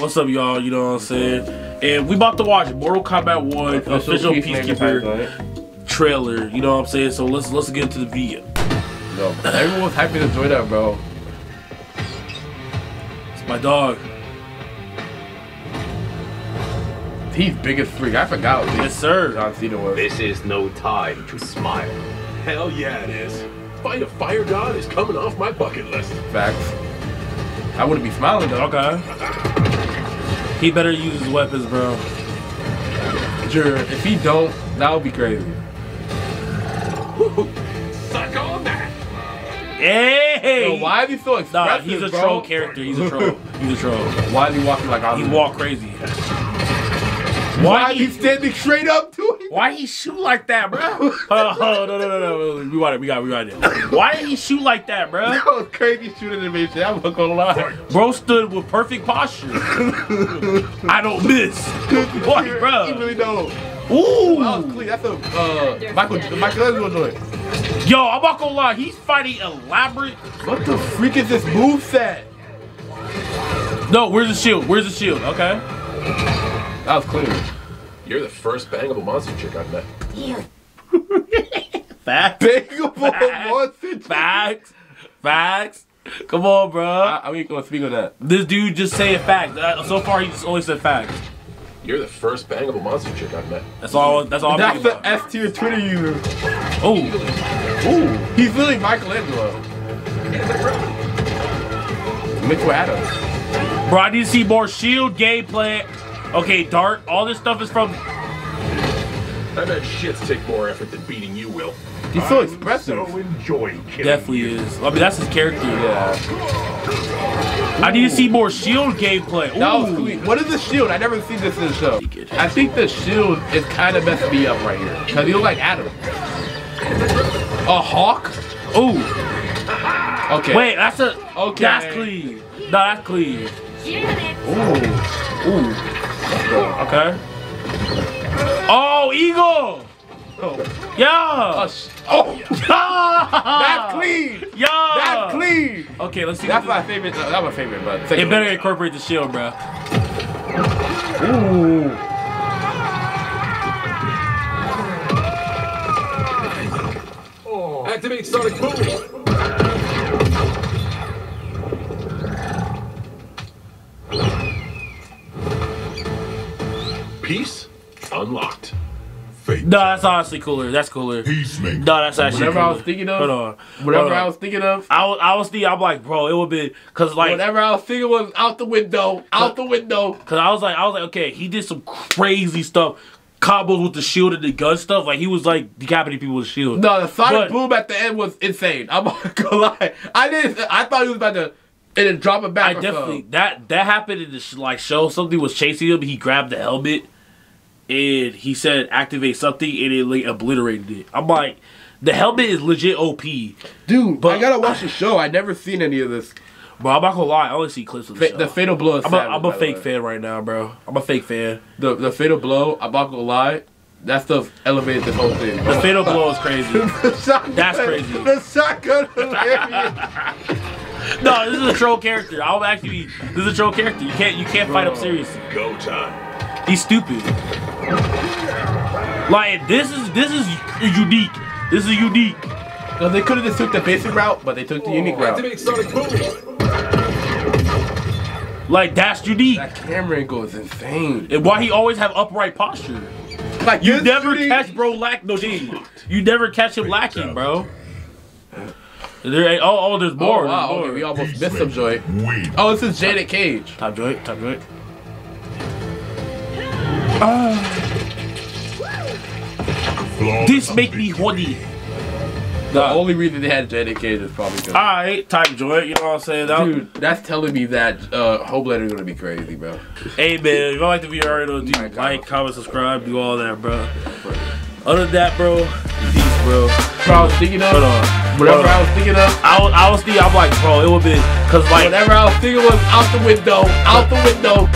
What's up, y'all? You know what I'm saying? And we about to watch Mortal Kombat 1 official Peacekeeper trailer. You know what I'm saying? So let's get into the video. Yo, everyone's hyping to enjoy that, bro. It's my dog. He's big as freak. I forgot what this John Cena was. This is no time to smile. Hell yeah, it is. Fight a fire god is coming off my bucket list. Facts. I wouldn't be smiling though. Okay. He better use his weapons, bro. Sure. If he don't, that would be crazy. Suck on that. Hey. Yo, why is he so expressive, nah, he's a troll character. He's a troll. He's a troll. Why is he walking like Oscar? He walk crazy. Why he standing straight up to him? Why he shoot like that, bro? No. We got it. Why did he shoot like that, bro? That was crazy shooting animation. I'm not gonna lie. Bro stood with perfect posture. I don't miss. Boy, he bro. He really don't. Ooh. That was clean. That's a Michelangelo joint. Yo, I'm not gonna lie. He's fighting elaborate. What the freak is this moveset? No, where's the shield? Where's the shield? Okay. That was clean. You're the first bangable monster chick I've met. Yeah. Facts. Facts. Come on, bro. I ain't gonna speak on that. This dude just saying facts. So far, he just only said facts. You're the first bangable monster chick I've met. That's all. That's the S tier Twitter user. Oh. Ooh. He's literally Michelangelo. Mitchell Adams. Bro, I need to see more shield gameplay. Okay, Dart, all this stuff is from... I bet shits take more effort than beating you, Will. He's so expressive. I so enjoy killing you. Definitely is. I mean, that's his character. Yeah. Ooh. I need to see more shield gameplay. Ooh. What is the shield? I never seen this in the show. I think the shield is kind of messing me up right here. Because he looks like Adam. A hawk? Ooh. Okay. Wait, that's a... Okay. That's clean. No, that's clean. Ooh. Ooh. Okay. Oh, eagle! Oh. Yeah! Oh! That's clean! Yeah! That's clean! Okay, let's see. That's my favorite. That's my favorite, but it better incorporate the shield, bro. Ooh. Oh. Activate Sonic Boom! Peace unlocked. Fate. No, that's honestly cooler. That's cooler. Peacemaker. No, that's actually whatever cooler. I was thinking of. Hold on. Whatever I was thinking of. I was thinking. I'm like, bro, it would be because like whatever I was thinking was out the window. Out the window. Because I was like, okay, he did some crazy stuff, combos with the shield and the gun stuff. Like he was like decapitating people with the shield. No, the Sonic Boom at the end was insane. I'm not gonna lie. I thought he was about to. And then drop it back. I definitely that happened in the show. Something was chasing him. He grabbed the helmet. And he said activate something and it like obliterated it. I'm like, the helmet is legit OP. Dude, but I gotta watch the show. I never seen any of this. Bro, I'm not gonna lie, I only see clips of the show. The Fatal Blow is I'm a fake fan right now, bro. I'm a fake fan. The Fatal Blow, I'm not gonna lie, that stuff elevated the whole thing. Bro. The Fatal Blow is crazy. That's crazy. The shotgun. No, this is a troll character. I'll actually this is a troll character. You can't fight him seriously. Go time. He's stupid. Like this is unique. This is unique. No, they could have just took the basic route, but they took the unique route. Like that's unique. That camera angle is insane. And why he always have upright posture? Like you never catch bro lack no dude. You never catch him lacking, bro. There ain't, oh, there's more. Oh, wow, there's more. Okay, we almost missed some joint. Oh, this is Janet Cage. Top joint. This make me horny. The only reason they had Janet Cage is probably good. Alright, type joint, you know what I'm saying? Dude, that's telling me that Homelander is gonna be crazy, bro. Hey, man, if you like the video, already do like, comment, subscribe, do all that, bro. Other than that, bro, peace, bro. I was thinking of whatever I was thinking of. I was thinking, I'm like, bro, it would be because like whatever I was thinking was out the window.